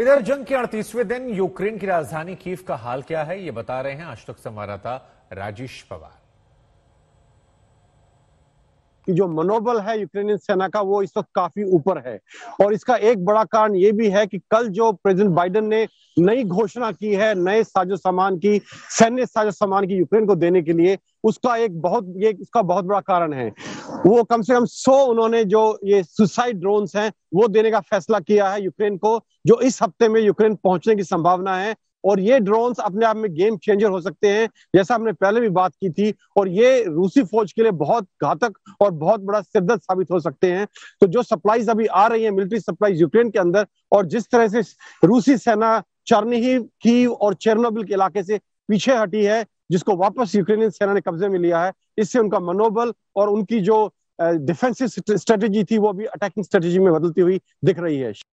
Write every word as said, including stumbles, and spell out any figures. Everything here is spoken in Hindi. इधर जंग के अड़तीसवें दिन यूक्रेन की राजधानी कीव का हाल क्या है, ये बता रहे हैं आज तक संवाददाता राजेश पवार। कि जो मनोबल है यूक्रेनियन सेना का वो इस वक्त काफी ऊपर है और इसका एक बड़ा कारण ये भी है कि कल जो प्रेसिडेंट बाइडेन ने नई घोषणा की है नए साजो सामान की, सैन्य साजो सामान की यूक्रेन को देने के लिए, उसका एक बहुत ये उसका बहुत बड़ा कारण है। वो कम से कम सौ उन्होंने जो ये सुसाइड ड्रोन्स हैं वो देने का फैसला किया है यूक्रेन को, जो इस हफ्ते में यूक्रेन पहुंचने की संभावना है। और ये ड्रोन्स अपने आप में गेम चेंजर हो सकते हैं, जैसा हमने पहले भी बात की थी, और ये रूसी फौज के लिए बहुत घातक और बहुत बड़ा सिरदर्द साबित हो सकते हैं। तो जो सप्लाईज अभी आ रही है मिलिट्री सप्लाईज यूक्रेन के अंदर, और जिस तरह से रूसी सेना चेर्निहिव, कीव और चेर्नोबिल के इलाके से पीछे हटी है, जिसको वापस यूक्रेनियन सेना ने कब्जे में लिया है, इससे उनका मनोबल और उनकी जो डिफेंसिव स्ट्रेटेजी थी वो भी अटैकिंग स्ट्रेटेजी में बदलती हुई दिख रही है।